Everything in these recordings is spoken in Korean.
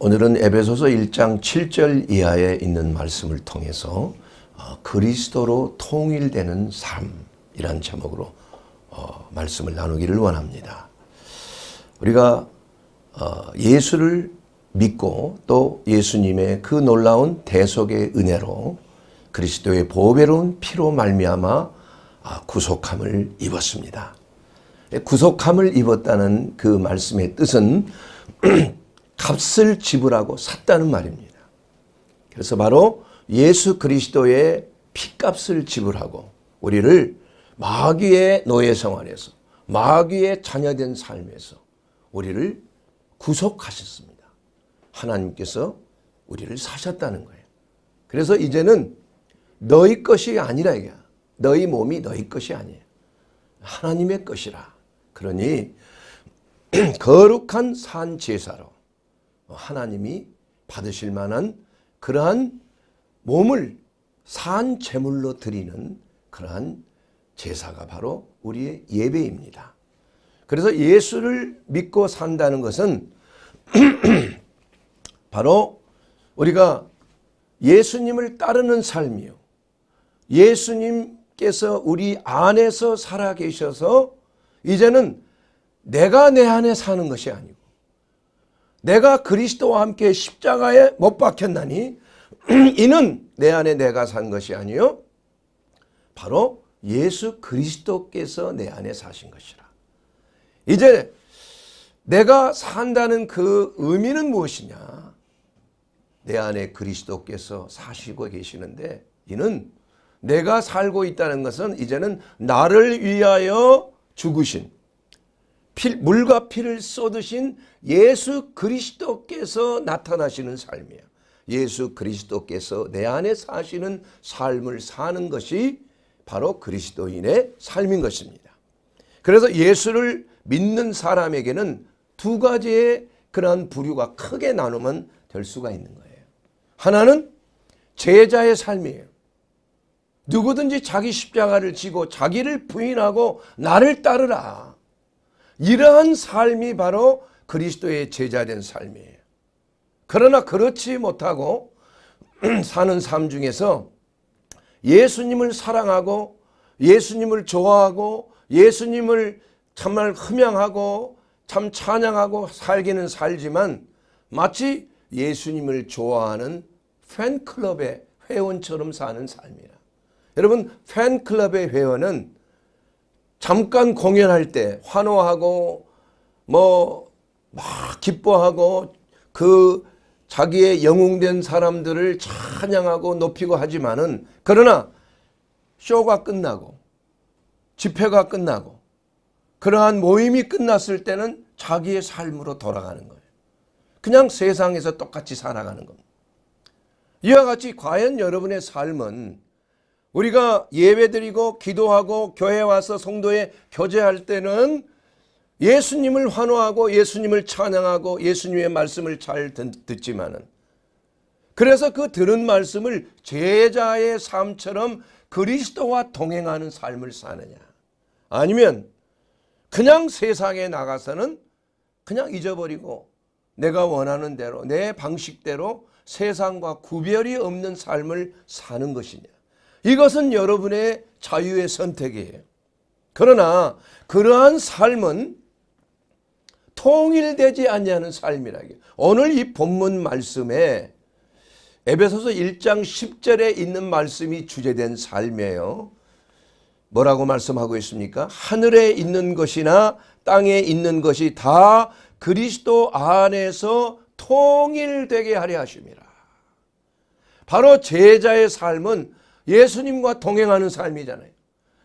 오늘은 에베소서 1장 7절 이하에 있는 말씀을 통해서 그리스도로 통일되는 삶이란 제목으로 말씀을 나누기를 원합니다. 우리가 예수를 믿고 또 예수님의 그 놀라운 대속의 은혜로 그리스도의 보배로운 피로 말미암아 구속함을 입었습니다. 구속함을 입었다는 그 말씀의 뜻은 값을 지불하고 샀다는 말입니다. 그래서 바로 예수 그리스도의 피값을 지불하고 우리를 마귀의 노예생활에서 마귀의 자녀된 삶에서 우리를 구속하셨습니다. 하나님께서 우리를 사셨다는 거예요. 그래서 이제는 너희 것이 아니라 이게 너희 몸이 너희 것이 아니에요. 하나님의 것이라. 그러니 거룩한 산 제사로 하나님이 받으실 만한 그러한 몸을 산 제물로 드리는 그러한 제사가 바로 우리의 예배입니다. 그래서 예수를 믿고 산다는 것은 바로 우리가 예수님을 따르는 삶이요. 예수님께서 우리 안에서 살아계셔서 이제는 내가 내 안에 사는 것이 아니고 내가 그리스도와 함께 십자가에 못 박혔나니 이는 내 안에 내가 산 것이 아니요 바로 예수 그리스도께서 내 안에 사신 것이라. 이제 내가 산다는 그 의미는 무엇이냐? 내 안에 그리스도께서 사시고 계시는데 이는 내가 살고 있다는 것은 이제는 나를 위하여 죽으신 물과 피를 쏟으신 예수 그리스도께서 나타나시는 삶이에요. 예수 그리스도께서 내 안에 사시는 삶을 사는 것이 바로 그리스도인의 삶인 것입니다. 그래서 예수를 믿는 사람에게는 두 가지의 그러한 부류가 크게 나누면 될 수가 있는 거예요. 하나는 제자의 삶이에요. 누구든지 자기 십자가를 지고 자기를 부인하고 나를 따르라. 이러한 삶이 바로 그리스도의 제자된 삶이에요. 그러나 그렇지 못하고 사는 삶 중에서 예수님을 사랑하고 예수님을 좋아하고 예수님을 정말 흠양하고 참 찬양하고 살기는 살지만 마치 예수님을 좋아하는 팬클럽의 회원처럼 사는 삶이라. 여러분 팬클럽의 회원은 잠깐 공연할 때 환호하고 막 기뻐하고 그 자기의 영웅된 사람들을 찬양하고 높이고 하지만은 그러나 쇼가 끝나고 집회가 끝나고 그러한 모임이 끝났을 때는 자기의 삶으로 돌아가는 거예요. 그냥 세상에서 똑같이 살아가는 겁니다. 이와 같이 과연 여러분의 삶은 우리가 예배드리고 기도하고 교회에 와서 성도에 교제할 때는 예수님을 환호하고 예수님을 찬양하고 예수님의 말씀을 잘 듣지만은 그래서 그 들은 말씀을 제자의 삶처럼 그리스도와 동행하는 삶을 사느냐 아니면 그냥 세상에 나가서는 그냥 잊어버리고 내가 원하는 대로 내 방식대로 세상과 구별이 없는 삶을 사는 것이냐. 이것은 여러분의 자유의 선택이에요. 그러나 그러한 삶은 통일되지 아니하는 삶이라기에 오늘 이 본문 말씀에 에베소서 1장 10절에 있는 말씀이 주제된 삶이에요. 뭐라고 말씀하고 있습니까? 하늘에 있는 것이나 땅에 있는 것이 다 그리스도 안에서 통일되게 하려 하심이라. 바로 제자의 삶은 예수님과 동행하는 삶이잖아요.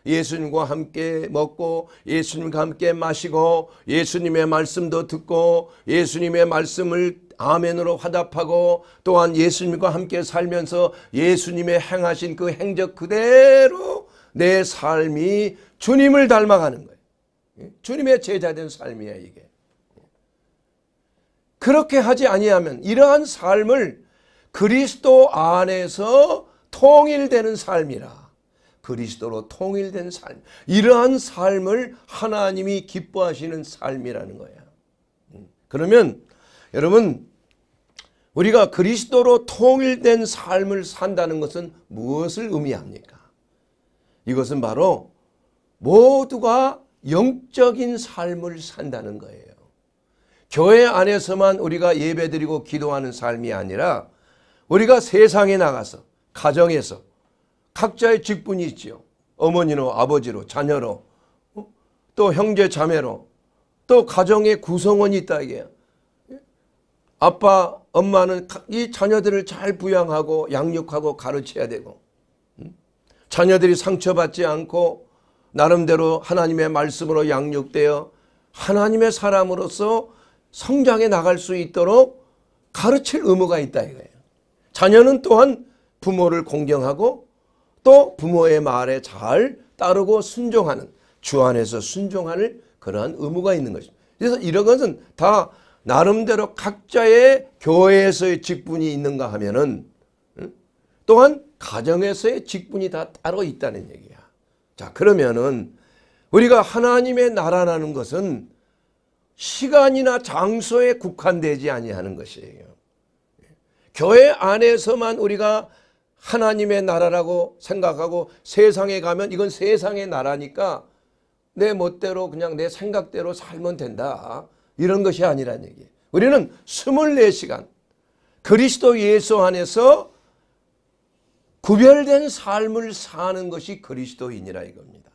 예수님과 함께 먹고 예수님과 함께 마시고 예수님의 말씀도 듣고 예수님의 말씀을 아멘으로 화답하고 또한 예수님과 함께 살면서 예수님의 행하신 그 행적 그대로 내 삶이 주님을 닮아가는 거예요. 주님의 제자된 삶이야 이게. 그렇게 하지 아니하면 이러한 삶을 그리스도 안에서 통일되는 삶이라. 그리스도로 통일된 삶. 이러한 삶을 하나님이 기뻐하시는 삶이라는 거야. 그러면 여러분 우리가 그리스도로 통일된 삶을 산다는 것은 무엇을 의미합니까? 이것은 바로 모두가 영적인 삶을 산다는 거예요. 교회 안에서만 우리가 예배드리고 기도하는 삶이 아니라 우리가 세상에 나가서 가정에서 각자의 직분이 있지요. 어머니로, 아버지로, 자녀로, 또 형제 자매로, 또 가정의 구성원이 있다 이게. 아빠, 엄마는 이 자녀들을 잘 부양하고 양육하고 가르쳐야 되고, 자녀들이 상처받지 않고 나름대로 하나님의 말씀으로 양육되어 하나님의 사람으로서 성장해 나갈 수 있도록 가르칠 의무가 있다 이거예요. 자녀는 또한 부모를 공경하고 또 부모의 말에 잘 따르고 순종하는, 주 안에서 순종하는 그러한 의무가 있는 것입니다. 그래서 이런 것은 다 나름대로 각자의 교회에서의 직분이 있는가 하면은 또한 가정에서의 직분이 다 따로 있다는 얘기야. 자, 그러면은 우리가 하나님의 나라라는 것은 시간이나 장소에 국한되지 아니하는 것이에요. 교회 안에서만 우리가 하나님의 나라라고 생각하고 세상에 가면 이건 세상의 나라니까 내 멋대로 그냥 내 생각대로 살면 된다, 이런 것이 아니란 얘기예요. 우리는 24시간 그리스도 예수 안에서 구별된 삶을 사는 것이 그리스도인이라 이겁니다.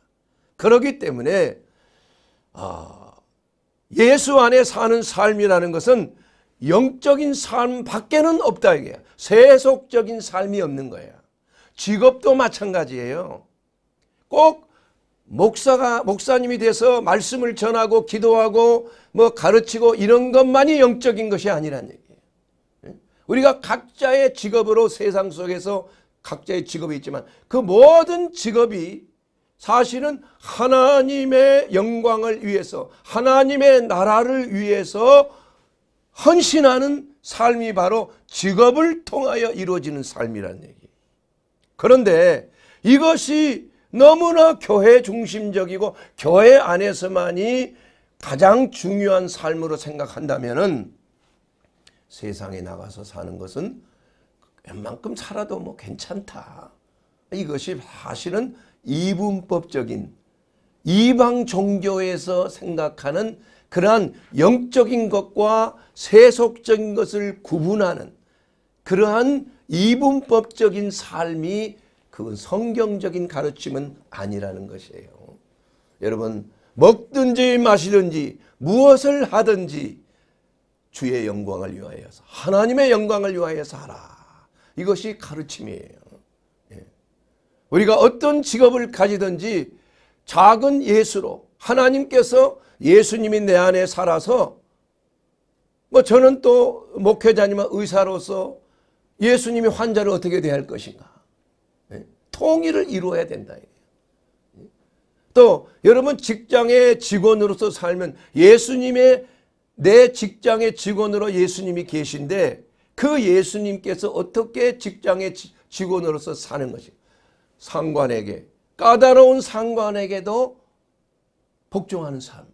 그렇기 때문에 예수 안에 사는 삶이라는 것은 영적인 삶 밖에는 없다 이게. 세속적인 삶이 없는 거예요. 직업도 마찬가지예요. 꼭 목사님이 돼서 말씀을 전하고 기도하고 뭐 가르치고 이런 것만이 영적인 것이 아니란 얘기예요. 우리가 각자의 직업으로 세상 속에서 각자의 직업이 있지만 그 모든 직업이 사실은 하나님의 영광을 위해서, 하나님의 나라를 위해서 헌신하는 삶이 바로 직업을 통하여 이루어지는 삶이라는 얘기예요. 그런데 이것이 너무나 교회 중심적이고 교회 안에서만이 가장 중요한 삶으로 생각한다면은 세상에 나가서 사는 것은 웬만큼 살아도 뭐 괜찮다. 이것이 사실은 이분법적인 이방 종교에서 생각하는 그러한 영적인 것과 세속적인 것을 구분하는 그러한 이분법적인 삶이, 그건 성경적인 가르침은 아니라는 것이에요. 여러분, 먹든지 마시든지 무엇을 하든지 주의 영광을 위하여서, 하나님의 영광을 위하여서 하라. 이것이 가르침이에요. 우리가 어떤 직업을 가지든지 작은 예수로, 하나님께서 예수님이 내 안에 살아서, 뭐 저는 또 목회자님은 의사로서 예수님이 환자를 어떻게 대할 것인가, 통일을 이루어야 된다. 또 여러분 직장의 직원으로서 살면 예수님의, 내 직장의 직원으로 예수님이 계신데 그 예수님께서 어떻게 직장의 직원으로서 사는 것인가. 상관에게, 까다로운 상관에게도 복종하는 삶.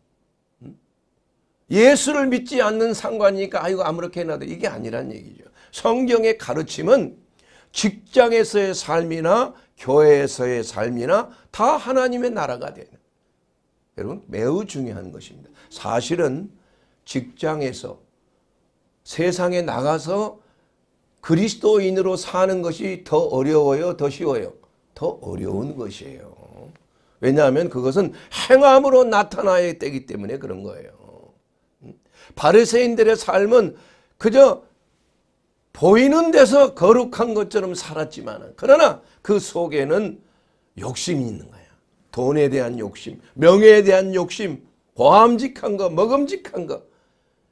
예수를 믿지 않는 상관이니까 아이고 아무렇게나 돼, 이게 아니란 얘기죠. 성경의 가르침은 직장에서의 삶이나 교회에서의 삶이나 다 하나님의 나라가 되는, 여러분 매우 중요한 것입니다. 사실은 직장에서 세상에 나가서 그리스도인으로 사는 것이 더 어려워요, 더 쉬워요? 더 어려운 것이에요. 왜냐하면 그것은 행함으로 나타나야 되기 때문에 그런 거예요. 바리새인들의 삶은 그저 보이는 데서 거룩한 것처럼 살았지만 그러나 그 속에는 욕심이 있는 거야. 돈에 대한 욕심, 명예에 대한 욕심, 고함직한 거, 먹음직한 거.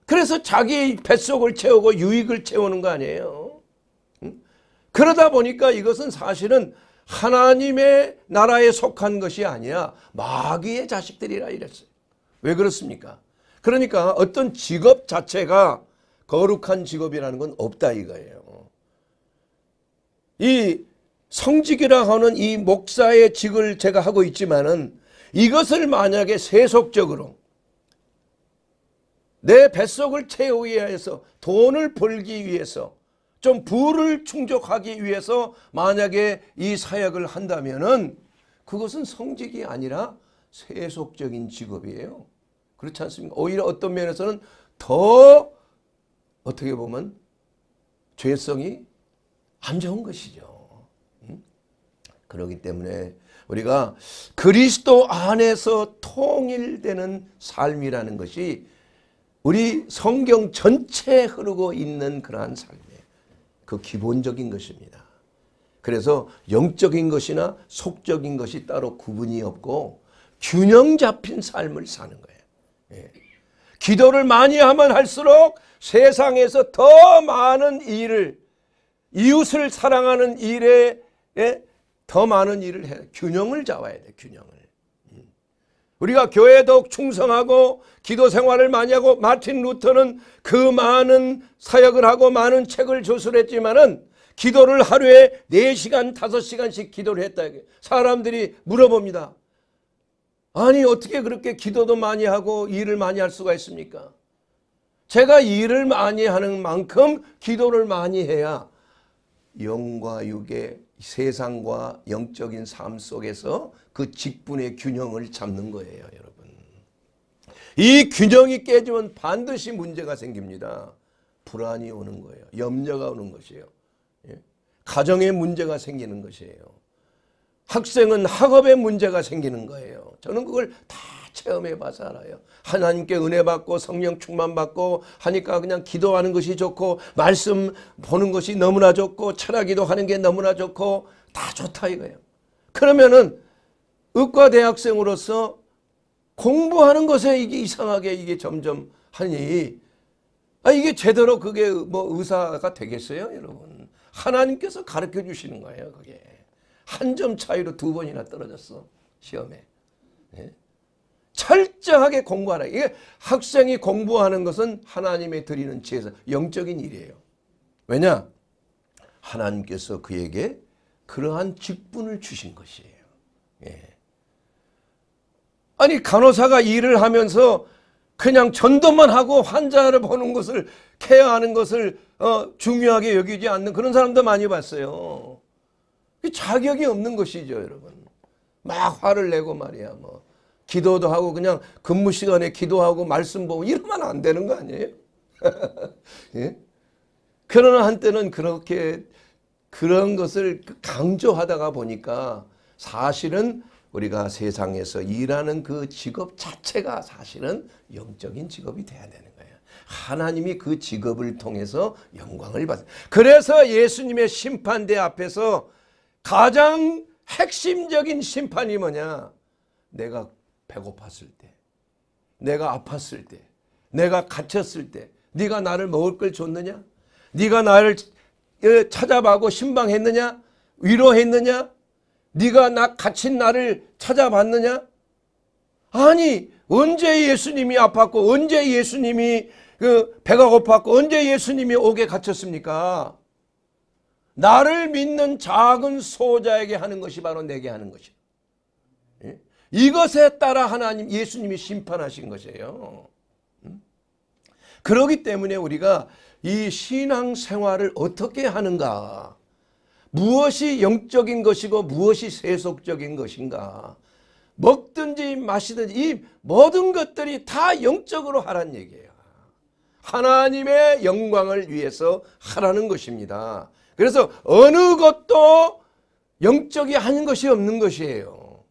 그래서 자기 뱃속을 채우고 유익을 채우는 거 아니에요. 그러다 보니까 이것은 사실은 하나님의 나라에 속한 것이 아니라 마귀의 자식들이라 이랬어요. 왜 그렇습니까? 그러니까 어떤 직업 자체가 거룩한 직업이라는 건 없다 이거예요. 이 성직이라 하는 이 목사의 직을 제가 하고 있지만은 이것을 만약에 세속적으로 내 뱃속을 채우기 위해서, 돈을 벌기 위해서 좀 부를 충족하기 위해서 만약에 이 사역을 한다면은 그것은 성직이 아니라 세속적인 직업이에요. 그렇지 않습니까? 오히려 어떤 면에서는 더 어떻게 보면 죄성이 안 좋은 것이죠. 그렇기 때문에 우리가 그리스도 안에서 통일되는 삶이라는 것이 우리 성경 전체에 흐르고 있는 그러한 삶이에요. 그 기본적인 것입니다. 그래서 영적인 것이나 속적인 것이 따로 구분이 없고 균형 잡힌 삶을 사는 거예요. 예. 기도를 많이 하면 할수록 세상에서 더 많은 일을, 이웃을 사랑하는 일에 더 많은 일을 해야 돼. 균형을 잡아야 돼. 균형을. 우리가 교회에 더욱 충성하고 기도 생활을 많이 하고, 마틴 루터는 그 많은 사역을 하고 많은 책을 조술했지만은 기도를 하루에 4시간, 5시간씩 기도를 했다. 사람들이 물어봅니다. 아니 어떻게 그렇게 기도도 많이 하고 일을 많이 할 수가 있습니까? 제가 일을 많이 하는 만큼 기도를 많이 해야 영과 육의 세상과 영적인 삶 속에서 그 직분의 균형을 잡는 거예요, 여러분. 이 균형이 깨지면 반드시 문제가 생깁니다. 불안이 오는 거예요. 염려가 오는 것이에요. 가정에 문제가 생기는 것이에요. 학생은 학업에 문제가 생기는 거예요. 저는 그걸 다 체험해 봐서 알아요. 하나님께 은혜 받고 성령 충만 받고 하니까 그냥 기도하는 것이 좋고 말씀 보는 것이 너무나 좋고 철학기도 하는 게 너무나 좋고 다 좋다 이거예요. 그러면은 의과대학생으로서 공부하는 것에 이게 이상하게 이게 점점 하니, 아 이게 제대로 그게 뭐 의사가 되겠어요, 여러분? 하나님께서 가르쳐 주시는 거예요, 그게. 한 점 차이로 2번이나 떨어졌어, 시험에. 네? 철저하게 공부하라. 이게 학생이 공부하는 것은 하나님의 드리는 지혜서 영적인 일이에요. 왜냐? 하나님께서 그에게 그러한 직분을 주신 것이에요. 예. 아니 간호사가 일을 하면서 그냥 전도만 하고 환자를 보는 것을, 케어하는 것을 중요하게 여기지 않는 그런 사람도 많이 봤어요. 자격이 없는 것이죠, 여러분. 막 화를 내고 말이야, 뭐 기도도 하고 그냥 근무 시간에 기도하고 말씀 보고 이러면 안 되는 거 아니에요? 예? 그러나 한때는 그렇게 그런 것을 강조하다가 보니까 사실은 우리가 세상에서 일하는 그 직업 자체가 사실은 영적인 직업이 돼야 되는 거예요. 하나님이 그 직업을 통해서 영광을 받아요. 그래서 예수님의 심판대 앞에서 가장 핵심적인 심판이 뭐냐? 내가 배고팠을 때, 내가 아팠을 때, 내가 갇혔을 때 네가 나를 먹을 걸 줬느냐? 네가 나를 찾아봐고 신방했느냐? 위로했느냐? 네가 나 갇힌 나를 찾아봤느냐? 아니 언제 예수님이 아팠고, 언제 예수님이 배가 고팠고, 언제 예수님이 옥에 갇혔습니까? 나를 믿는 작은 소자에게 하는 것이 바로 내게 하는 것이에요. 이것에 따라 하나님 예수님이 심판하신 것이에요. 그렇기 때문에 우리가 이 신앙생활을 어떻게 하는가, 무엇이 영적인 것이고 무엇이 세속적인 것인가, 먹든지 마시든지 이 모든 것들이 다 영적으로 하란 얘기예요. 하나님의 영광을 위해서 하라는 것입니다. 그래서 어느 것도 영적이 아닌 것이 없는 것이에요.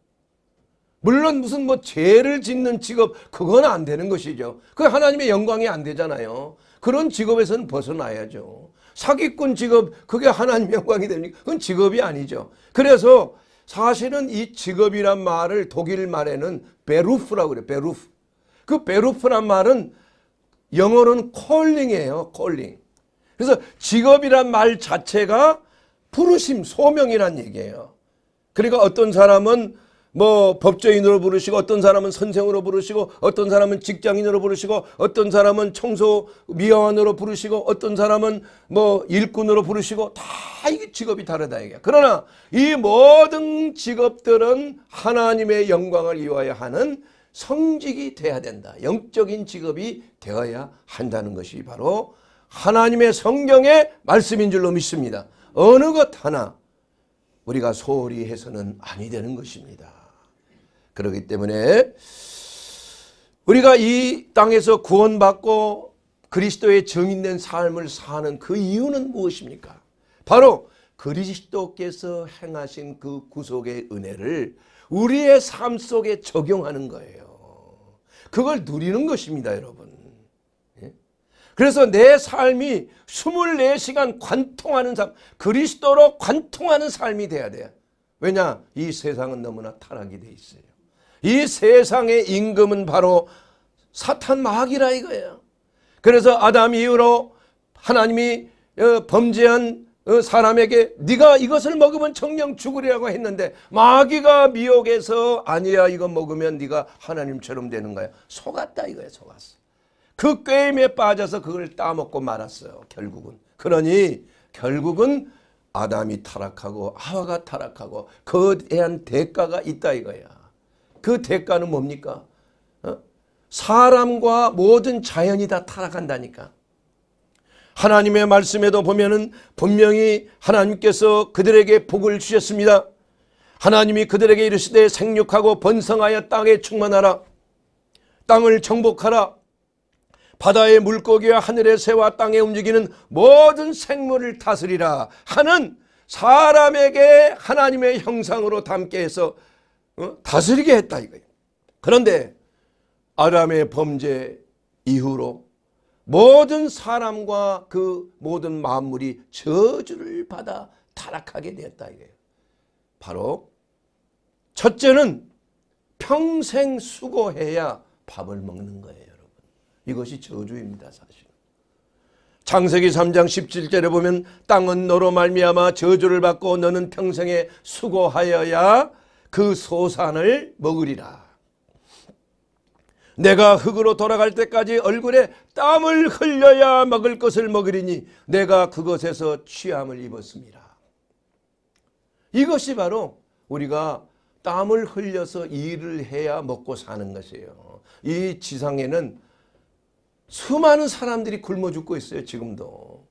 물론 무슨 뭐 죄를 짓는 직업, 그건 안 되는 것이죠. 그 하나님의 영광이 안 되잖아요. 그런 직업에서는 벗어나야죠. 사기꾼 직업, 그게 하나님의 영광이 됩니까? 그건 직업이 아니죠. 그래서 사실은 이 직업이란 말을 독일 말에는 베루프라고 그래요. 베루프. 그 베루프란 말은 영어로는 콜링이에요. 콜링. 그래서 직업이란 말 자체가 부르심, 소명이란 얘기예요. 그러니까 어떤 사람은 뭐 법조인으로 부르시고, 어떤 사람은 선생으로 부르시고, 어떤 사람은 직장인으로 부르시고, 어떤 사람은 청소 미화원으로 부르시고, 어떤 사람은 뭐 일꾼으로 부르시고, 다 이게 직업이 다르다 얘기야. 그러나 이 모든 직업들은 하나님의 영광을 이루어야 하는 성직이 돼야 된다. 영적인 직업이 되어야 한다는 것이 바로 하나님의 성경의 말씀인 줄로 믿습니다. 어느 것 하나 우리가 소홀히 해서는 아니 되는 것입니다. 그렇기 때문에 우리가 이 땅에서 구원받고 그리스도의 증인된 삶을 사는 그 이유는 무엇입니까? 바로 그리스도께서 행하신 그 구속의 은혜를 우리의 삶 속에 적용하는 거예요. 그걸 누리는 것입니다, 여러분. 그래서 내 삶이 24시간 관통하는 삶, 그리스도로 관통하는 삶이 돼야 돼요. 왜냐? 이 세상은 너무나 타락이 돼 있어요. 이 세상의 임금은 바로 사탄 마귀라 이거예요. 그래서 아담 이후로 하나님이 범죄한 사람에게 네가 이것을 먹으면 정녕 죽으리라고 했는데, 마귀가 미혹해서 아니야 이거 먹으면 네가 하나님처럼 되는 거야. 속았다 이거예요. 속았어. 그 꾀임에 빠져서 그걸 따먹고 말았어요. 결국은. 그러니 결국은 아담이 타락하고 하와가 타락하고 거대한 대가가 있다 이거야. 그 대가는 뭡니까? 사람과 모든 자연이 다 타락한다니까. 하나님의 말씀에도 보면은 분명히 하나님께서 그들에게 복을 주셨습니다. 하나님이 그들에게 이르시되 생육하고 번성하여 땅에 충만하라. 땅을 정복하라. 바다의 물고기와 하늘의 새와 땅에 움직이는 모든 생물을 다스리라 하는, 사람에게 하나님의 형상으로 닮게 해서 다스리게 했다 이거예요. 그런데 아담의 범죄 이후로 모든 사람과 그 모든 만물이 저주를 받아 타락하게 되었다 이거예요. 바로 첫째는 평생 수고해야 밥을 먹는 거예요. 이것이 저주입니다. 사실 창세기 3장 17절에 보면 땅은 너로 말미암아 저주를 받고 너는 평생에 수고하여야 그 소산을 먹으리라. 내가 흙으로 돌아갈 때까지 얼굴에 땀을 흘려야 먹을 것을 먹으리니 내가 그것에서 취함을 입었습니다. 이것이 바로 우리가 땀을 흘려서 일을 해야 먹고 사는 것이에요. 이 지상에는 수많은 사람들이 굶어 죽고 있어요. 지금도.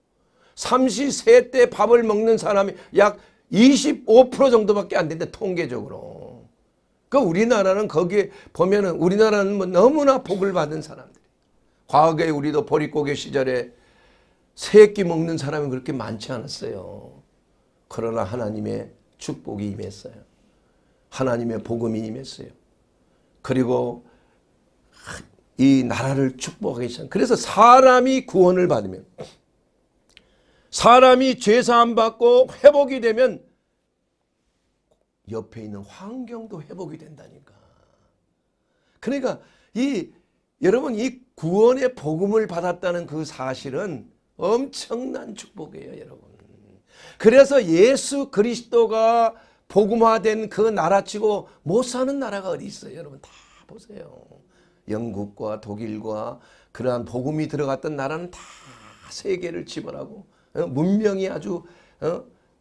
삼시세 때 밥을 먹는 사람이 약 25% 정도밖에 안 되는데, 통계적으로. 그러니까 우리나라는 거기에 보면은 우리나라는 뭐 너무나 복을 받은 사람들. 과거에 우리도 보릿고개 시절에 세 끼 먹는 사람이 그렇게 많지 않았어요. 그러나 하나님의 축복이 임했어요. 하나님의 복음이 임했어요. 그리고 이 나라를 축복하기 시작합니다. 그래서 사람이 구원을 받으면, 사람이 죄사함 받고 회복이 되면 옆에 있는 환경도 회복이 된다니까. 그러니까 이 여러분, 이 구원의 복음을 받았다는 그 사실은 엄청난 축복이에요, 여러분. 그래서 예수 그리스도가 복음화된 그 나라치고 못 사는 나라가 어디 있어요, 여러분. 다 보세요. 영국과 독일과 그러한 복음이 들어갔던 나라는 다 세계를 지배하고 문명이 아주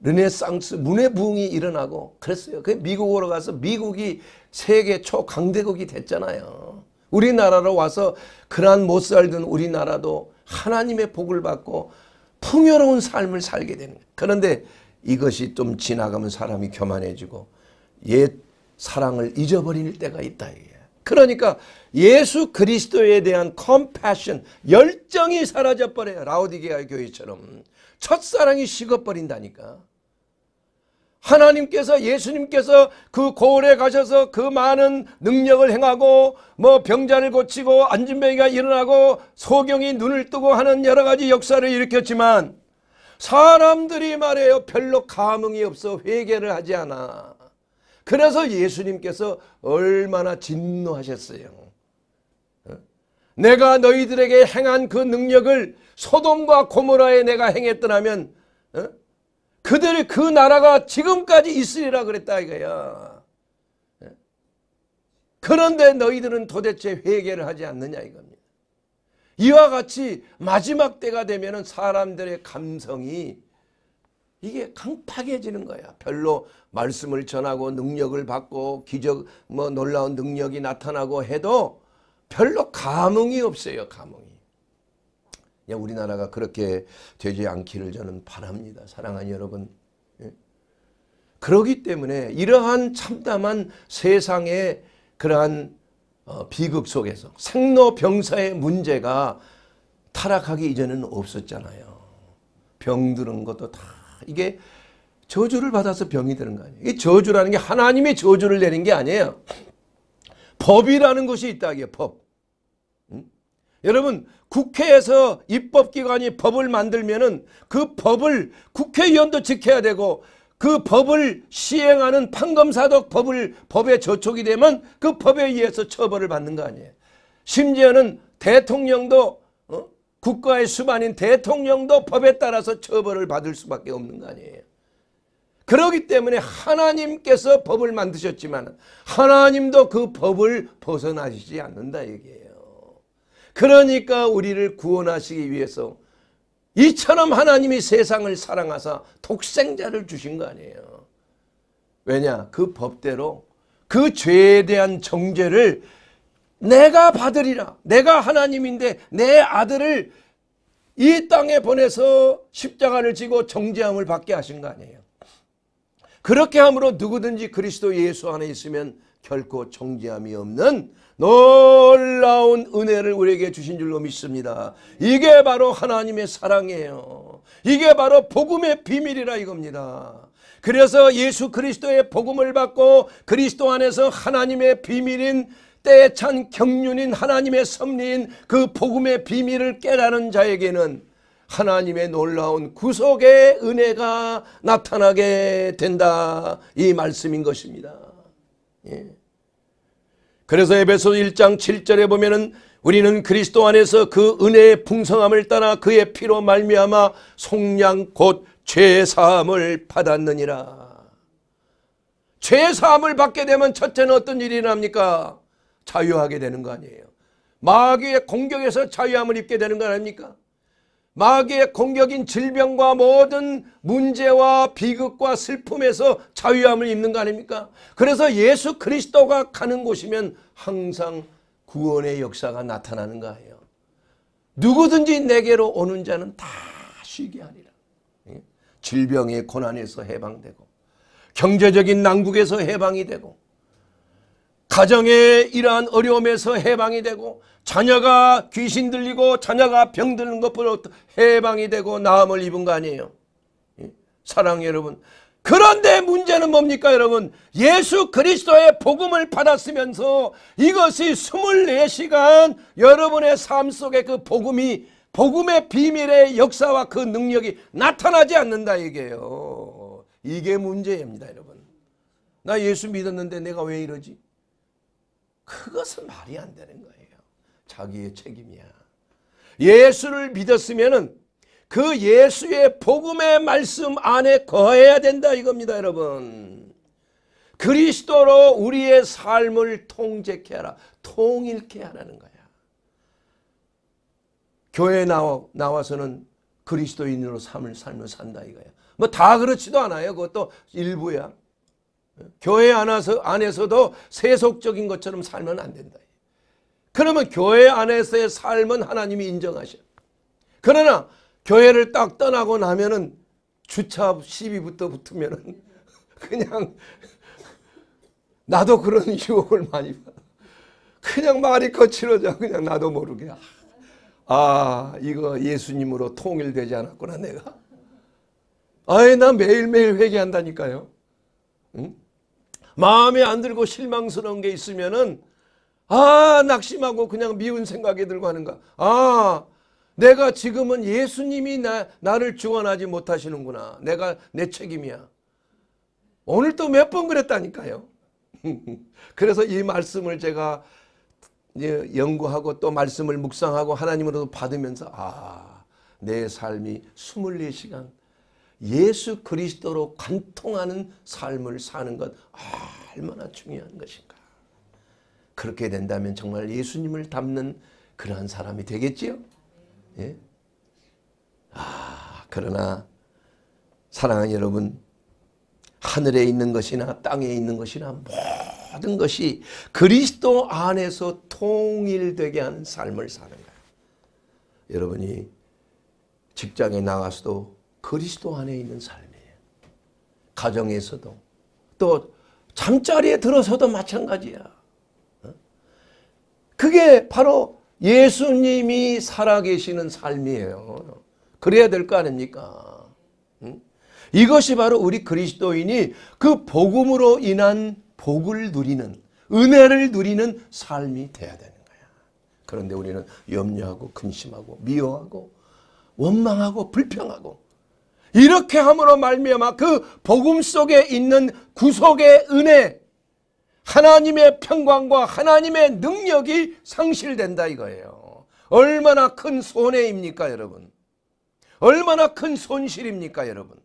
르네상스 문의 부흥이 일어나고 그랬어요. 그 미국으로 가서 미국이 세계 초강대국이 됐잖아요. 우리나라로 와서 그러한 못 살던 우리나라도 하나님의 복을 받고 풍요로운 삶을 살게 되는 거예요. 그런데 이것이 좀 지나가면 사람이 교만해지고 옛 사랑을 잊어버릴 때가 있다 이게. 그러니까 예수 그리스도에 대한 컴패션, 열정이 사라져버려요. 라오디게아 교회처럼. 첫사랑이 식어버린다니까. 하나님께서, 예수님께서 그 고을에 가셔서 그 많은 능력을 행하고 뭐 병자를 고치고 안진뱅이가 일어나고 소경이 눈을 뜨고 하는 여러 가지 역사를 일으켰지만 사람들이 말해요. 별로 감흥이 없어. 회개를 하지 않아. 그래서 예수님께서 얼마나 진노하셨어요. 내가 너희들에게 행한 그 능력을 소돔과 고모라에 내가 행했더라면 그들의 그 나라가 지금까지 있으리라 그랬다 이거야. 그런데 너희들은 도대체 회개를 하지 않느냐 이겁니다. 이와 같이 마지막 때가 되면은 사람들의 감성이 이게 강팍해지는 거야. 별로 말씀을 전하고 능력을 받고 기적 뭐 놀라운 능력이 나타나고 해도 별로 감흥이 없어요. 감흥이. 우리나라가 그렇게 되지 않기를 저는 바랍니다. 사랑하는 여러분. 그러기 때문에 이러한 참담한 세상의 그러한 비극 속에서 생로병사의 문제가 타락하기 이전에는 없었잖아요. 병 드는 것도 다 이게 저주를 받아서 병이 드는 거 아니에요. 이 저주라는 게 하나님의 저주를 내린 게 아니에요. 법이라는 것이 있다. 이게 법. 여러분, 국회에서 입법기관이 법을 만들면은 그 법을 국회의원도 지켜야 되고, 그 법을 시행하는 판검사도 법에 저촉이 되면 그 법에 의해서 처벌을 받는 거 아니에요. 심지어는 대통령도 국가의 수반인 대통령도 법에 따라서 처벌을 받을 수밖에 없는 거 아니에요. 그렇기 때문에 하나님께서 법을 만드셨지만 하나님도 그 법을 벗어나시지 않는다 얘기예요. 그러니까 우리를 구원하시기 위해서 이처럼 하나님이 세상을 사랑하사 독생자를 주신 거 아니에요. 왜냐? 그 법대로 그 죄에 대한 정죄를 내가 받으리라. 내가 하나님인데 내 아들을 이 땅에 보내서 십자가를 지고 정죄함을 받게 하신 거 아니에요. 그렇게 함으로 누구든지 그리스도 예수 안에 있으면 결코 정죄함이 없는 놀라운 은혜를 우리에게 주신 줄로 믿습니다. 이게 바로 하나님의 사랑이에요. 이게 바로 복음의 비밀이라 이겁니다. 그래서 예수 그리스도의 복음을 받고 그리스도 안에서 하나님의 비밀인 때에 찬 경륜인 하나님의 섭리인 그 복음의 비밀을 깨달은 자에게는 하나님의 놀라운 구속의 은혜가 나타나게 된다. 이 말씀인 것입니다. 예. 그래서 에베소 1장 7절에 보면은 우리는 그리스도 안에서 그 은혜의 풍성함을 따라 그의 피로 말미암아 속량 곧 죄사함을 받았느니라. 죄사함을 받게 되면 첫째는 어떤 일이 일어납니까? 자유하게 되는 거 아니에요. 마귀의 공격에서 자유함을 입게 되는 거 아닙니까? 마귀의 공격인 질병과 모든 문제와 비극과 슬픔에서 자유함을 입는 거 아닙니까? 그래서 예수 그리스도가 가는 곳이면 항상 구원의 역사가 나타나는 거예요. 누구든지 내게로 오는 자는 다 쉬게 하리라. 질병의 고난에서 해방되고 경제적인 난국에서 해방이 되고 가정의 이러한 어려움에서 해방이 되고 자녀가 귀신 들리고 자녀가 병 드는 것보다 해방이 되고 나음을 입은 거 아니에요. 사랑해 여러분. 그런데 문제는 뭡니까 여러분? 예수 그리스도의 복음을 받았으면서 이것이 24시간 여러분의 삶 속에 그 복음의 비밀의 역사와 그 능력이 나타나지 않는다 얘기예요. 이게 문제입니다 여러분. 나 예수 믿었는데 내가 왜 이러지? 그것은 말이 안 되는 거예요. 자기의 책임이야. 예수를 믿었으면은 그 예수의 복음의 말씀 안에 거해야 된다 이겁니다, 여러분. 그리스도로 우리의 삶을 통제케 하라. 통일케 하라는 거야. 교회에 나와서는 그리스도인으로 삶을 산다 이거야. 뭐 다 그렇지도 않아요. 그것도 일부야. 교회 안에서도 세속적인 것처럼 살면 안 된다. 그러면 교회 안에서의 삶은 하나님이 인정하셔. 그러나 교회를 딱 떠나고 나면은 주차 시비부터 붙으면은 그냥 나도 그런 유혹을 많이 받아. 그냥 말이 거칠어져. 그냥 나도 모르게. 아, 이거 예수님으로 통일되지 않았구나 내가. 아예 나 매일매일 회개한다니까요. 응? 마음에 안 들고 실망스러운 게 있으면은 아 낙심하고 그냥 미운 생각이 들고 하는 거야. 아 내가 지금은 예수님이 나를 주관하지 못하시는구나. 내가 내 책임이야. 오늘 또 몇 번 그랬다니까요. 그래서 이 말씀을 제가 연구하고 또 말씀을 묵상하고 하나님으로도 받으면서 아 내 삶이 24시간 예수 그리스도로 관통하는 삶을 사는 것 얼마나 중요한 것인가. 그렇게 된다면 정말 예수님을 닮는 그러한 사람이 되겠지요. 예? 그러나 사랑하는 여러분, 하늘에 있는 것이나 땅에 있는 것이나 모든 것이 그리스도 안에서 통일되게 하는 삶을 사는 거예요. 여러분이 직장에 나가서도 그리스도 안에 있는 삶이에요. 가정에서도 또 잠자리에 들어서도 마찬가지야. 그게 바로 예수님이 살아계시는 삶이에요. 그래야 될 거 아닙니까? 이것이 바로 우리 그리스도인이 그 복음으로 인한 복을 누리는, 은혜를 누리는 삶이 돼야 되는 거야. 그런데 우리는 염려하고 근심하고 미워하고 원망하고 불평하고 이렇게 함으로 말미암아 그 복음 속에 있는 구속의 은혜, 하나님의 평강과 하나님의 능력이 상실된다 이거예요. 얼마나 큰 손해입니까 여러분? 얼마나 큰 손실입니까 여러분?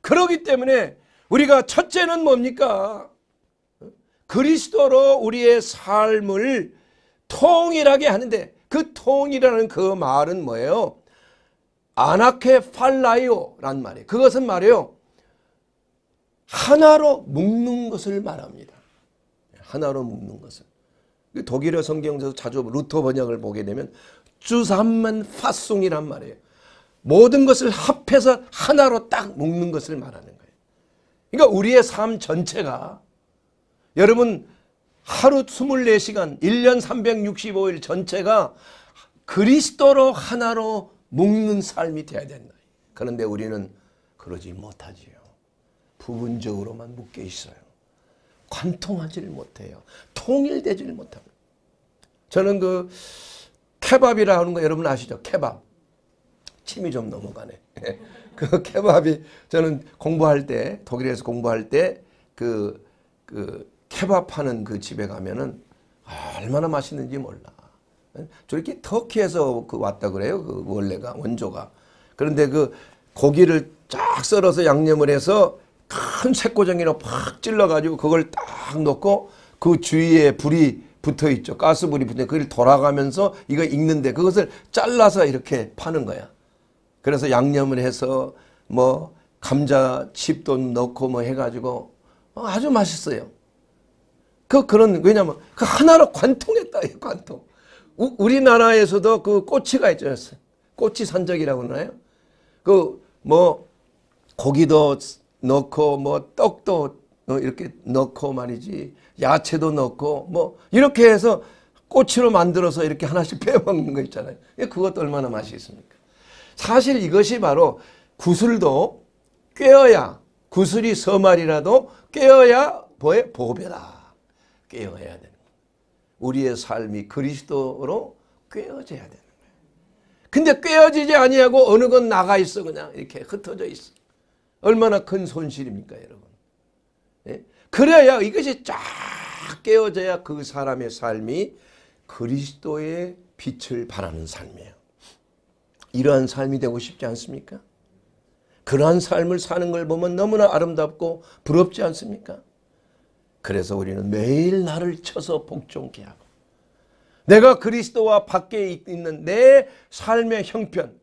그러기 때문에 우리가 첫째는 뭡니까? 그리스도로 우리의 삶을 통일하게 하는데, 그 통일이라는 그 말은 뭐예요? 아나케 팔라이오란 말이에요. 그것은 말이에요, 하나로 묶는 것을 말합니다. 하나로 묶는 것을. 독일어 성경에서 자주 루터 번역을 보게 되면 주삼만 파송이란 말이에요. 모든 것을 합해서 하나로 딱 묶는 것을 말하는 거예요. 그러니까 우리의 삶 전체가, 여러분 하루 24시간 1년 365일 전체가 그리스도로 하나로 묶는 삶이 돼야 된다. 그런데 우리는 그러지 못하지요. 부분적으로만 묶여 있어요. 관통하지를 못해요. 통일되지를 못합니다. 저는 그 케밥이라 하는 거 여러분 아시죠? 케밥. 침이 좀 넘어가네. 그 케밥이, 저는 공부할 때, 독일에서 공부할 때 그 케밥 하는 그 집에 가면은 얼마나 맛있는지 몰라. 저렇게 터키에서 그 왔다 그래요. 그 원래가, 원조가. 그런데 그 고기를 쫙 썰어서 양념을 해서 큰 쇠고정이로 팍 찔러가지고 그걸 딱 넣고 그 주위에 불이 붙어있죠. 가스불이 붙어있죠. 그걸 돌아가면서 이거 익는데 그것을 잘라서 이렇게 파는 거야. 그래서 양념을 해서 뭐 감자칩도 넣고 뭐 해가지고 아주 맛있어요. 그런, 왜냐면 그 하나로 관통했다. 관통. 우리나라에서도 그 꼬치가 있죠. 꼬치 산적이라고 그러나요? 그 뭐 고기도 넣고 뭐 떡도 이렇게 넣고 말이지, 야채도 넣고 뭐 이렇게 해서 꼬치로 만들어서 이렇게 하나씩 빼먹는 거 있잖아요. 그것도 얼마나 맛이 있습니까? 사실 이것이 바로 구슬도 꿰어야, 구슬이 서말이라도 꿰어야 보배다. 꿰어야 되는 거예요. 우리의 삶이 그리스도로 꿰어져야 되는 거예요. 근데 꿰어지지 아니하고 어느 건 나가 있어. 그냥 이렇게 흩어져 있어. 얼마나 큰 손실입니까 여러분? 예? 그래야, 이것이 쫙 꿰어져야 그 사람의 삶이 그리스도의 빛을 발하는 삶이에요. 이러한 삶이 되고 싶지 않습니까? 그러한 삶을 사는 걸 보면 너무나 아름답고 부럽지 않습니까? 그래서 우리는 매일 나를 쳐서 복종케 하고, 내가 그리스도와 밖에 있는 내 삶의 형편,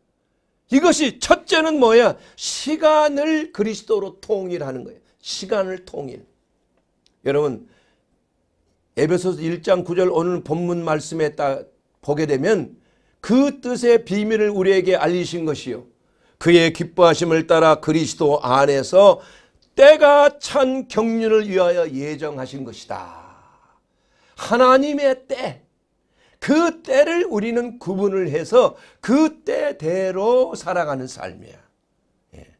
이것이 첫째는 뭐야? 시간을 그리스도로 통일하는 거예요. 시간을 통일. 여러분 에베소서 1장 9절 오늘 본문 말씀에 딱 보게 되면, 그 뜻의 비밀을 우리에게 알리신 것이요, 그의 기뻐하심을 따라 그리스도 안에서 때가 찬 경륜을 위하여 예정하신 것이다. 하나님의 때, 그 때를 우리는 구분을 해서 그 때대로 살아가는 삶이야. 예.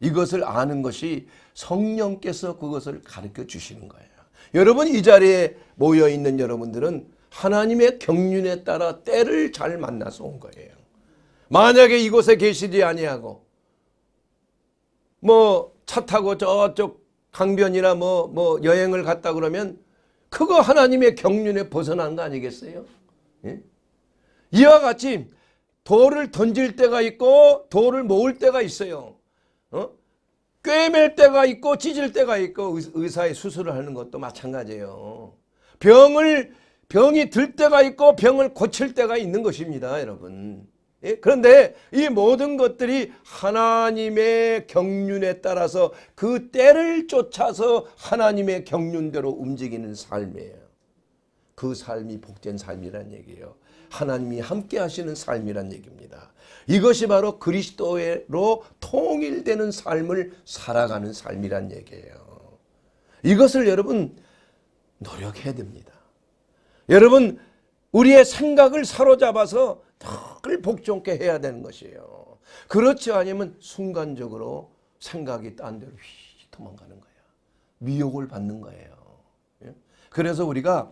이것을 아는 것이 성령께서 그것을 가르쳐 주시는 거예요. 여러분 이 자리에 모여 있는 여러분들은 하나님의 경륜에 따라 때를 잘 만나서 온 거예요. 만약에 이곳에 계시지 아니하고 뭐 차 타고 저쪽 강변이나 뭐 여행을 갔다 그러면 그거 하나님의 경륜에 벗어난 거 아니겠어요? 예? 이와 같이 돌을 던질 때가 있고 돌을 모을 때가 있어요. 꿰맬 때가 있고 찢을 때가 있고, 의사의 수술을 하는 것도 마찬가지예요. 병이 들 때가 있고 병을 고칠 때가 있는 것입니다 여러분. 예? 그런데 이 모든 것들이 하나님의 경륜에 따라서 그 때를 쫓아서 하나님의 경륜대로 움직이는 삶이에요. 그 삶이 복된 삶이란 얘기예요. 하나님이 함께 하시는 삶이란 얘기입니다. 이것이 바로 그리스도로 통일되는 삶을 살아가는 삶이란 얘기예요. 이것을 여러분 노력해야 됩니다. 여러분 우리의 생각을 사로잡아서 늘 복종케 해야 되는 것이에요. 그렇지 않으면 순간적으로 생각이 딴 데로 휙 도망가는 거예요. 미혹을 받는 거예요. 그래서 우리가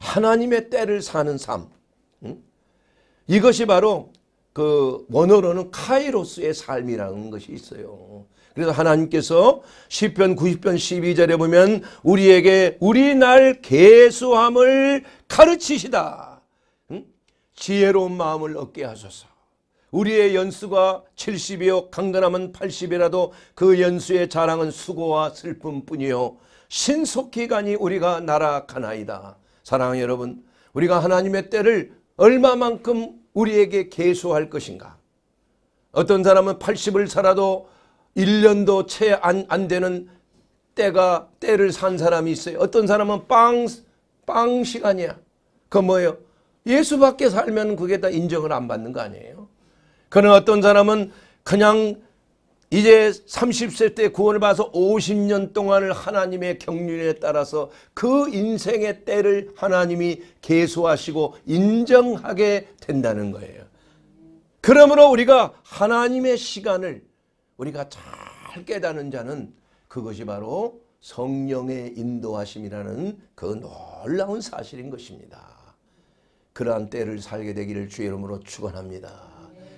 하나님의 때를 사는 삶, 이것이 바로 그 원어로는 카이로스의 삶이라는 것이 있어요. 그래서 하나님께서 시편 90편 12절에 보면 우리에게 우리 날 계수함을 가르치시다. 지혜로운 마음을 얻게 하소서. 우리의 연수가 70이요 강건함은 80이라도 그 연수의 자랑은 수고와 슬픔뿐이요 신속히 가니 우리가 날아가나이다. 사랑하는 여러분, 우리가 하나님의 때를 얼마만큼 우리에게 계수할 것인가. 어떤 사람은 80을 살아도 1년도 채 안 되는 때를 산 사람이 있어요. 어떤 사람은 빵 시간이야. 그건 뭐예요? 예수밖에 살면 그게 다 인정을 안 받는 거 아니에요? 그러나 어떤 사람은 그냥 이제 30세 때 구원을 받아서 50년 동안을 하나님의 경륜에 따라서 그 인생의 때를 하나님이 계수하시고 인정하게 된다는 거예요. 그러므로 우리가 하나님의 시간을 우리가 잘 깨닫는 자는 그것이 바로 성령의 인도하심이라는 그 놀라운 사실인 것입니다. 그러한 때를 살게 되기를 주의 이름으로 축원합니다.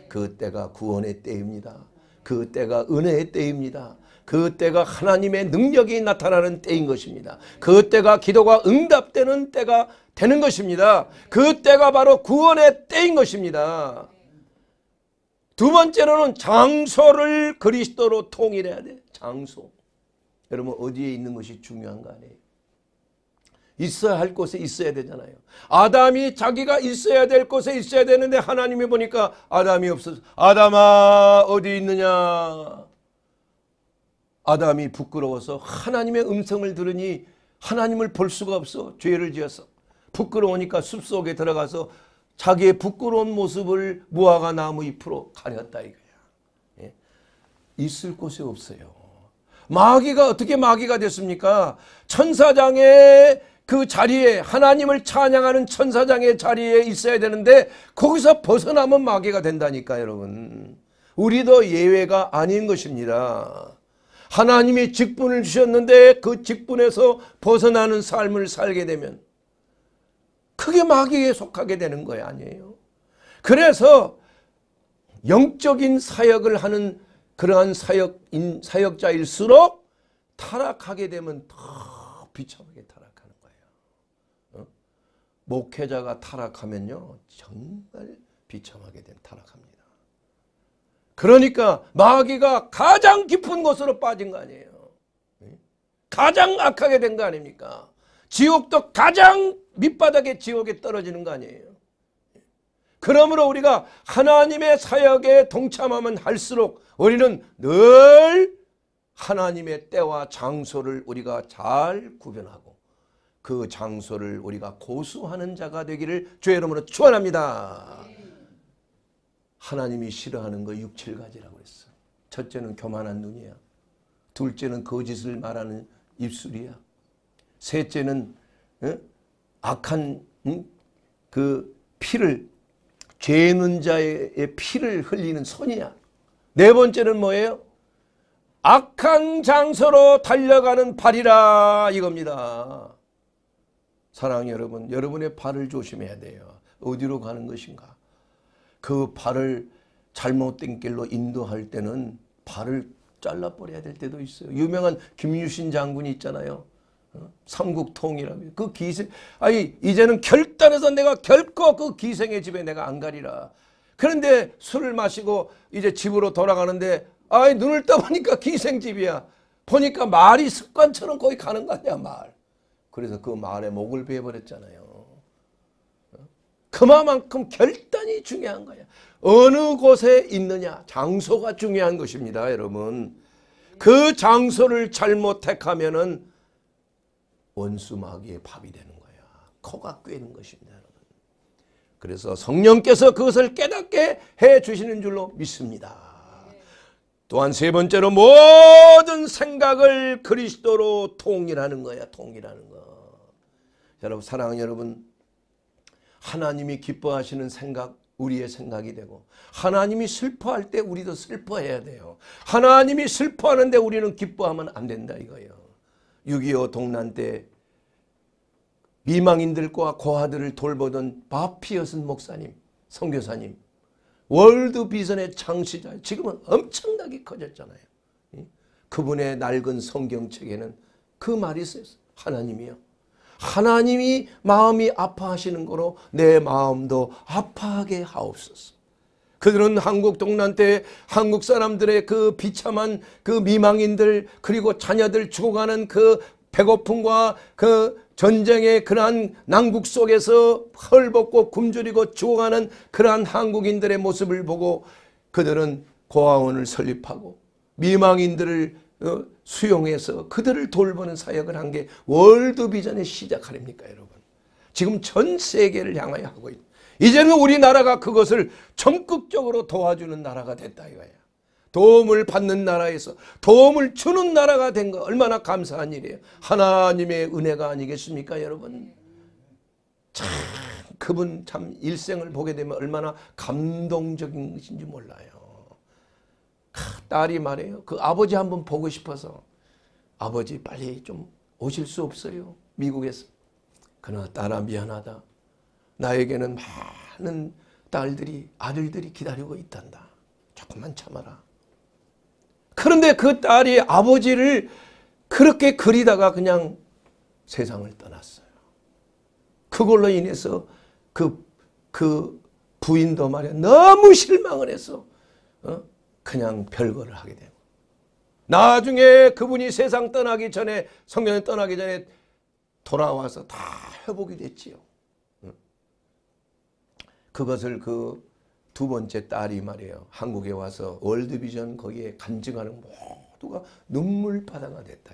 그 때가 구원의 때입니다. 그 때가 은혜의 때입니다. 그 때가 하나님의 능력이 나타나는 때인 것입니다. 그 때가 기도가 응답되는 때가 되는 것입니다. 그 때가 바로 구원의 때인 것입니다. 두 번째로는 장소를 그리스도로 통일해야 돼. 장소. 여러분 어디에 있는 것이 중요한 거 아니에요? 있어야 할 곳에 있어야 되잖아요. 아담이 자기가 있어야 될 곳에 있어야 되는데 하나님이 보니까 아담이 없어서 아담아 어디 있느냐. 아담이 부끄러워서 하나님의 음성을 들으니 하나님을 볼 수가 없어. 죄를 지어서 부끄러우니까 숲속에 들어가서 자기의 부끄러운 모습을 무화과 나무 잎으로 가렸다 이거야. 예? 있을 곳이 없어요. 마귀가 어떻게 마귀가 됐습니까? 천사장의 그 자리에 하나님을 찬양하는 천사장의 자리에 있어야 되는데 거기서 벗어나면 마귀가 된다니까 여러분. 우리도 예외가 아닌 것입니다. 하나님이 직분을 주셨는데 그 직분에서 벗어나는 삶을 살게 되면 그게 마귀에 속하게 되는 거예요. 아니에요? 그래서 영적인 사역을 하는 그러한 사역자일수록 타락하게 되면 더 비참하게 타락하는 거예요. 목회자가 타락하면요 정말 비참하게 타락합니다. 그러니까 마귀가 가장 깊은 곳으로 빠진 거 아니에요. 가장 악하게 된 거 아닙니까? 지옥도 가장 밑바닥에 지옥에 떨어지는 거 아니에요. 그러므로 우리가 하나님의 사역에 동참하면 할수록 우리는 늘 하나님의 때와 장소를 우리가 잘 구별하고 그 장소를 우리가 고수하는 자가 되기를 주의 이름으로 축원합니다. 하나님이 싫어하는 거 6, 7가지라고 했어. 첫째는 교만한 눈이야. 둘째는 거짓을 말하는 입술이야. 셋째는 악한 그 피를 죄는 자의 피를 흘리는 손이야. 네 번째는 뭐예요? 악한 장소로 달려가는 발이라 이겁니다. 사랑하는 여러분, 여러분의 발을 조심해야 돼요. 어디로 가는 것인가? 그 발을 잘못된 길로 인도할 때는 발을 잘라버려야 될 때도 있어요. 유명한 김유신 장군이 있잖아요. 삼국통이라며 그 기생 아니 이제는 결단해서 내가 결코 그 기생의 집에 내가 안 가리라. 그런데 술을 마시고 이제 집으로 돌아가는데 아이 눈을 떠보니까 기생집이야. 보니까 말이 습관처럼 거기 가는 거 아니야 말. 그래서 그 말에 목을 베어버렸잖아요. 그만큼 결단이 중요한 거야. 어느 곳에 있느냐 장소가 중요한 것입니다. 여러분 그 장소를 잘못 택하면은 원수 마귀의 밥이 되는 거야. 코가 꿰는 것입니다. 여러분. 그래서 성령께서 그것을 깨닫게 해주시는 줄로 믿습니다. 또한 세 번째로 모든 생각을 그리스도로 통일하는 거야. 통일하는 거. 여러분, 사랑하는 여러분, 하나님이 기뻐하시는 생각 우리의 생각이 되고, 하나님이 슬퍼할 때 우리도 슬퍼해야 돼요. 하나님이 슬퍼하는데 우리는 기뻐하면 안 된다 이거예요. 6.25 동란 때 미망인들과 고아들을 돌보던 바피어슨 목사님, 선교사님, 월드 비전의 창시자, 지금은 엄청나게 커졌잖아요. 그분의 낡은 성경책에는 그 말이 쓰였어요. 하나님이요, 하나님이 마음이 아파하시는 거로 내 마음도 아파하게 하옵소서. 그들은 한국 동란 때 한국 사람들의 그 비참한 그 미망인들, 그리고 자녀들 죽어가는 그 배고픔과 그 전쟁의 그러한 난국 속에서 헐벗고 굶주리고 죽어가는 그러한 한국인들의 모습을 보고 그들은 고아원을 설립하고 미망인들을 수용해서 그들을 돌보는 사역을 한 게 월드비전의 시작 아닙니까 여러분. 지금 전 세계를 향하여 하고 있다. 이제는 우리나라가 그것을 적극적으로 도와주는 나라가 됐다 이거야. 도움을 받는 나라에서 도움을 주는 나라가 된 거 얼마나 감사한 일이에요. 하나님의 은혜가 아니겠습니까 여러분. 참 그분 참 일생을 보게 되면 얼마나 감동적인 것인지 몰라요. 딸이 말해요. 그 아버지 한번 보고 싶어서, 아버지 빨리 좀 오실 수 없어요, 미국에서. 그러나 딸아 미안하다. 나에게는 많은 딸들이, 아들들이 기다리고 있단다. 조금만 참아라. 그런데 그 딸이 아버지를 그렇게 그리다가 그냥 세상을 떠났어요. 그걸로 인해서 그 부인도 말이야 너무 실망을 해서 그냥 별거를 하게 되고, 나중에 그분이 세상 떠나기 전에, 성년에 떠나기 전에 돌아와서 다 회복이 됐지요. 그것을 그 두 번째 딸이 말이에요, 한국에 와서 월드비전 거기에 간증하는 모두가 눈물바다가 됐다.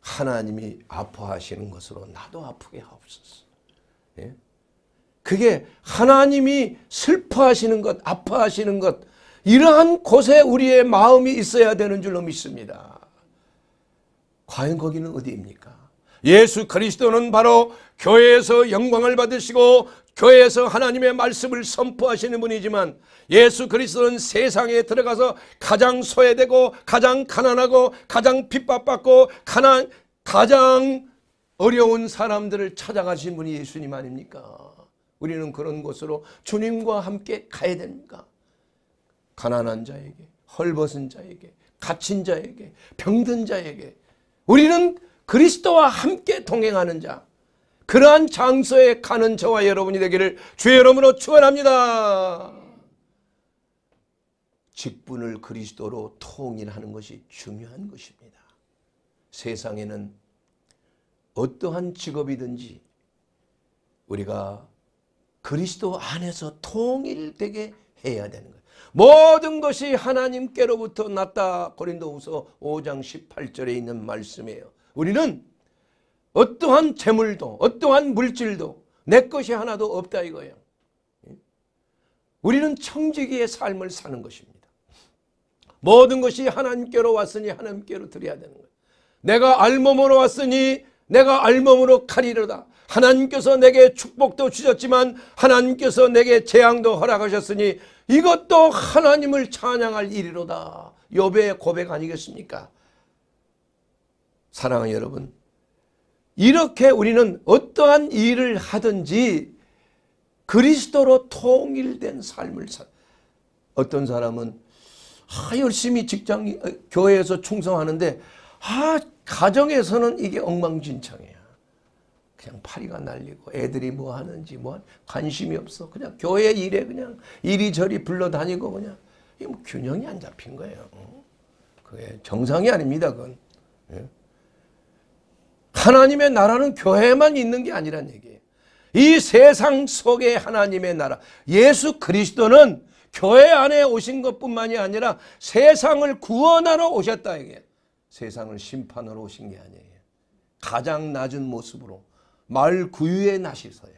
하나님이 아파하시는 것으로 나도 아프게 하옵소서. 예? 그게 하나님이 슬퍼하시는 것, 아파하시는 것, 이러한 곳에 우리의 마음이 있어야 되는 줄로 믿습니다. 과연 거기는 어디입니까? 예수 그리스도는 바로 교회에서 영광을 받으시고 교회에서 하나님의 말씀을 선포하시는 분이지만, 예수 그리스도는 세상에 들어가서 가장 소외되고 가장 가난하고 가장 핍박받고 가장 어려운 사람들을 찾아가신 분이 예수님 아닙니까? 우리는 그런 곳으로 주님과 함께 가야 됩니까? 가난한 자에게, 헐벗은 자에게, 갇힌 자에게, 병든 자에게, 우리는 그리스도와 함께 동행하는 자, 그러한 장소에 가는 저와 여러분이 되기를 주의 이름으로 축원합니다. 직분을 그리스도로 통일하는 것이 중요한 것입니다. 세상에는 어떠한 직업이든지 우리가 그리스도 안에서 통일되게 해야 되는 거예요. 모든 것이 하나님께로부터 났다. 고린도후서 5장 18절에 있는 말씀이에요. 우리는 어떠한 재물도 어떠한 물질도 내 것이 하나도 없다 이거예요. 우리는 청지기의 삶을 사는 것입니다. 모든 것이 하나님께로 왔으니 하나님께로 드려야 되는 거예요. 내가 알몸으로 왔으니 내가 알몸으로 가리로다. 하나님께서 내게 축복도 주셨지만 하나님께서 내게 재앙도 허락하셨으니 이것도 하나님을 찬양할 일이로다. 욥의 고백 아니겠습니까? 사랑하는 여러분, 이렇게 우리는 어떠한 일을 하든지 그리스도로 통일된 삶을 살. 어떤 사람은 열심히 직장, 교회에서 충성하는데 가정에서는 이게 엉망진창이야. 그냥 파리가 날리고 애들이 뭐 하는지 관심이 없어. 그냥 교회 일에 그냥 이리저리 불러다니고 그냥 이게 뭐 균형이 안 잡힌 거예요. 그게 정상이 아닙니다. 그건. 예? 하나님의 나라는 교회만 있는 게 아니란 얘기예요. 이 세상 속에 하나님의 나라, 예수 그리스도는 교회 안에 오신 것뿐만이 아니라 세상을 구원하러 오셨다 이게. 세상을 심판하러 오신 게 아니에요. 가장 낮은 모습으로 말구유에 나시서요.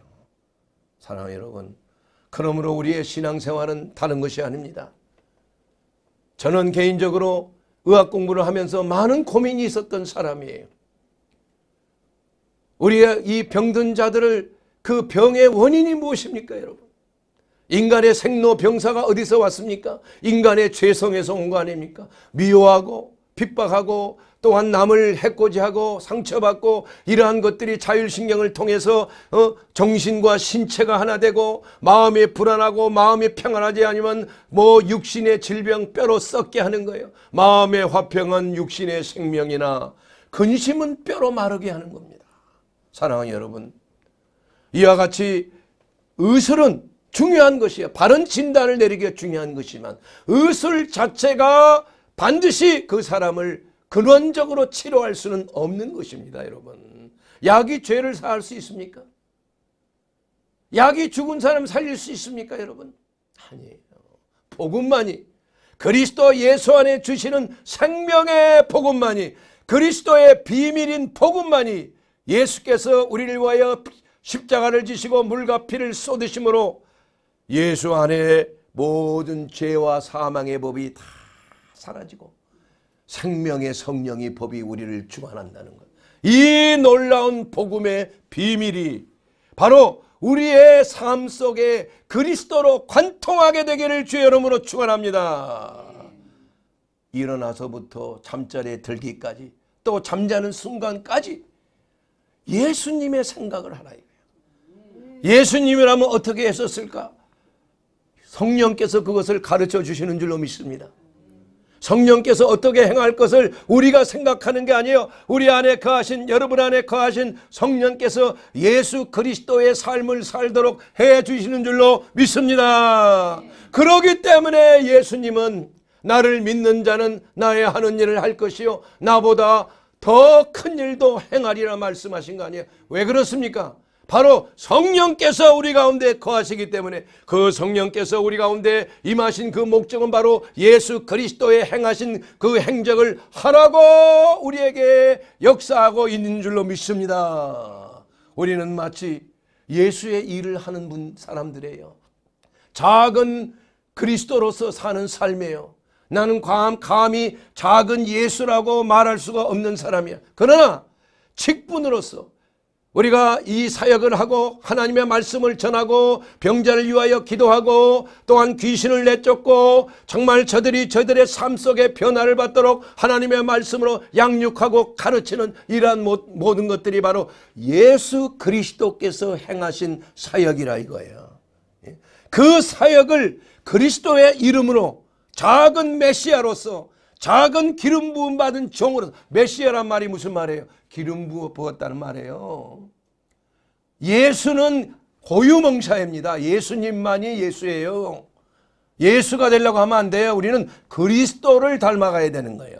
사랑하는 여러분, 그러므로 우리의 신앙생활은 다른 것이 아닙니다. 저는 개인적으로 의학 공부를 하면서 많은 고민이 있었던 사람이에요. 우리의 이 병든 자들을 그 병의 원인이 무엇입니까, 여러분? 인간의 생로병사가 어디서 왔습니까? 인간의 죄성에서 온 거 아닙니까? 미워하고 핍박하고 또한 남을 해코지하고 상처받고 이러한 것들이 자율신경을 통해서 정신과 신체가 하나 되고 마음이 불안하고 마음이 평안하지 않으면 뭐 육신의 질병 뼈로 썩게 하는 거예요. 마음의 화평은 육신의 생명이나 근심은 뼈로 마르게 하는 겁니다. 사랑하는 여러분, 이와 같이 의술은 중요한 것이에요. 바른 진단을 내리기가 중요한 것이지만 의술 자체가 반드시 그 사람을 근원적으로 치료할 수는 없는 것입니다. 여러분, 약이 죄를 사할 수 있습니까? 약이 죽은 사람 살릴 수 있습니까? 여러분, 아니에요. 복음만이, 그리스도 예수 안에 주시는 생명의 복음만이, 그리스도의 비밀인 복음만이 예수께서 우리를 위하여 십자가를 지시고 물과 피를 쏟으심으로 예수 안에 모든 죄와 사망의 법이 다 사라지고 생명의 성령의 법이 우리를 주관한다는 것. 이 놀라운 복음의 비밀이 바로 우리의 삶 속에 그리스도로 관통하게 되기를 주의 이름으로 축원합니다. 일어나서부터 잠자리에 들기까지 또 잠자는 순간까지 예수님의 생각을 하라 이거예요. 예수님이라면 어떻게 했었을까? 성령께서 그것을 가르쳐 주시는 줄로 믿습니다. 성령께서 어떻게 행할 것을 우리가 생각하는 게 아니에요. 우리 안에 거하신, 여러분 안에 거하신 성령께서 예수 그리스도의 삶을 살도록 해 주시는 줄로 믿습니다. 그러기 때문에 예수님은 나를 믿는 자는 나의 하는 일을 할 것이요 나보다 더 큰 일도 행하리라 말씀하신 거 아니에요. 왜 그렇습니까? 바로 성령께서 우리 가운데 거하시기 때문에, 그 성령께서 우리 가운데 임하신 그 목적은 바로 예수 그리스도의 행하신 그 행적을 하라고 우리에게 역사하고 있는 줄로 믿습니다. 우리는 마치 예수의 일을 하는 사람들이에요. 작은 그리스도로서 사는 삶이에요. 나는 감히 작은 예수라고 말할 수가 없는 사람이야. 그러나 직분으로서 우리가 이 사역을 하고 하나님의 말씀을 전하고 병자를 위하여 기도하고 또한 귀신을 내쫓고 정말 저들의 삶 속에 변화를 받도록 하나님의 말씀으로 양육하고 가르치는 이러한 모든 것들이 바로 예수 그리스도께서 행하신 사역이라 이거예요. 그 사역을 그리스도의 이름으로 작은 메시아로서, 작은 기름 부음 받은 종으로, 메시아란 말이 무슨 말이에요? 기름 부어 부었다는 말이에요. 예수는 고유명사입니다. 예수님만이 예수예요. 예수가 되려고 하면 안 돼요. 우리는 그리스도를 닮아가야 되는 거예요.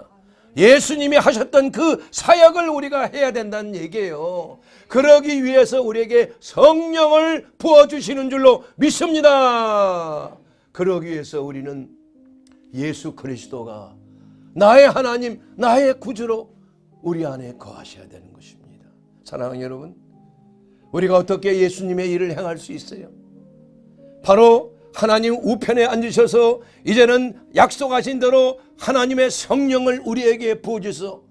예수님이 하셨던 그 사역을 우리가 해야 된다는 얘기예요. 그러기 위해서 우리에게 성령을 부어주시는 줄로 믿습니다. 그러기 위해서 우리는 예수 그리스도가 나의 하나님, 나의 구주로 우리 안에 거하셔야 되는 것입니다. 사랑하는 여러분, 우리가 어떻게 예수님의 일을 행할 수 있어요? 바로 하나님 우편에 앉으셔서 이제는 약속하신 대로 하나님의 성령을 우리에게 부어주소.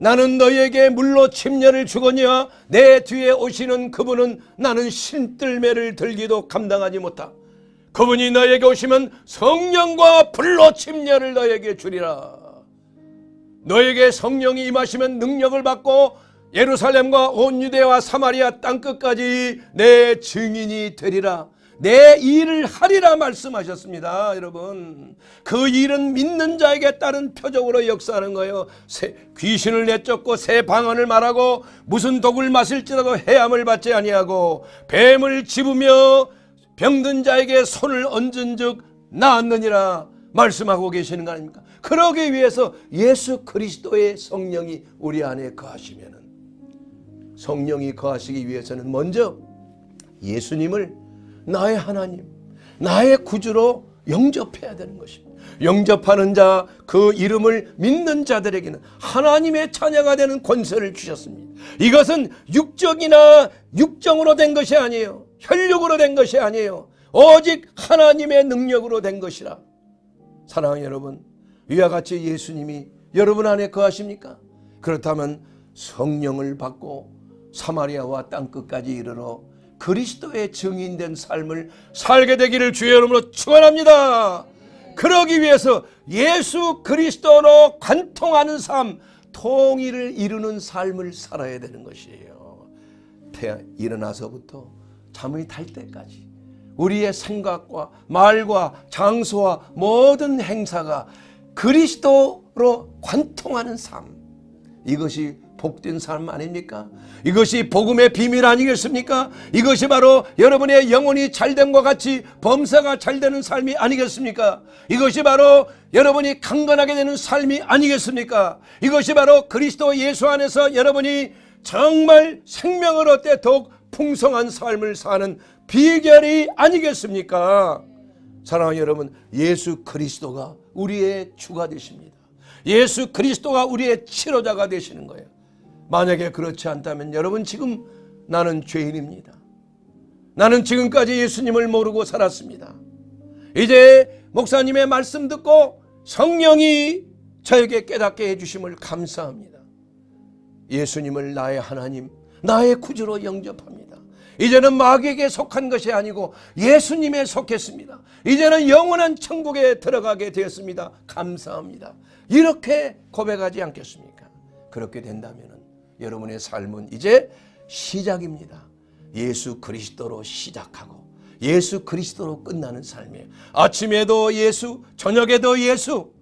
나는 너희에게 물로 침례를 주거니와 내 뒤에 오시는 그분은 나는 신뜰매를 들기도 감당하지 못하. 그분이 너에게 오시면 성령과 불로 침례를 너에게 주리라. 너에게 성령이 임하시면 능력을 받고 예루살렘과 온 유대와 사마리아 땅끝까지 내 증인이 되리라. 내 일을 하리라 말씀하셨습니다. 여러분, 그 일은 믿는 자에게 따른 표적으로 역사하는 거예요. 귀신을 내쫓고 새 방언을 말하고 무슨 독을 마실지라도 해함을 받지 아니하고 뱀을 집으며 병든 자에게 손을 얹은 즉 나았느니라 말씀하고 계시는 거 아닙니까? 그러기 위해서 예수 그리스도의 성령이 우리 안에 거하시면은, 성령이 거하시기 위해서는 먼저 예수님을 나의 하나님, 나의 구주로 영접해야 되는 것입니다. 영접하는 자, 그 이름을 믿는 자들에게는 하나님의 자녀가 되는 권세를 주셨습니다. 이것은 육적이나 육정으로 된 것이 아니에요. 혈육으로 된 것이 아니에요. 오직 하나님의 능력으로 된 것이라. 사랑하는 여러분, 이와 같이 예수님이 여러분 안에 거하십니까? 그렇다면 성령을 받고 사마리아와 땅끝까지 이르러 그리스도의 증인된 삶을 살게 되기를 주의 이름으로 축원합니다. 그러기 위해서 예수 그리스도로 관통하는 삶, 통일을 이루는 삶을 살아야 되는 것이에요. 일어나서부터 잠이 달 때까지 우리의 생각과 말과 장소와 모든 행사가 그리스도로 관통하는 삶, 이것이 복된 삶 아닙니까? 이것이 복음의 비밀 아니겠습니까? 이것이 바로 여러분의 영혼이 잘됨과 같이 범사가 잘되는 삶이 아니겠습니까? 이것이 바로 여러분이 강건하게 되는 삶이 아니겠습니까? 이것이 바로 그리스도 예수 안에서 여러분이 정말 생명을 얻되 더욱 풍성한 삶을 사는 비결이 아니겠습니까? 사랑하는 여러분, 예수 그리스도가 우리의 주가 되십니다. 예수 그리스도가 우리의 치료자가 되시는 거예요. 만약에 그렇지 않다면 여러분, 지금 나는 죄인입니다. 나는 지금까지 예수님을 모르고 살았습니다. 이제 목사님의 말씀 듣고 성령이 저에게 깨닫게 해주심을 감사합니다. 예수님을 나의 하나님, 나의 구주로 영접합니다. 이제는 마귀에게 속한 것이 아니고 예수님에 속했습니다. 이제는 영원한 천국에 들어가게 되었습니다. 감사합니다. 이렇게 고백하지 않겠습니까? 그렇게 된다면 여러분의 삶은 이제 시작입니다. 예수 그리스도로 시작하고 예수 그리스도로 끝나는 삶이에요. 아침에도 예수, 저녁에도 예수,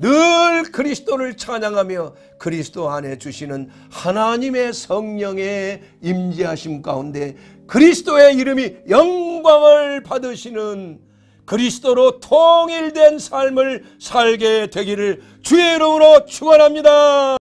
늘 그리스도를 찬양하며 그리스도 안에 주시는 하나님의 성령의 임재하심 가운데 그리스도의 이름이 영광을 받으시는 그리스도로 통일된 삶을 살게 되기를 주의 이름으로 축원합니다.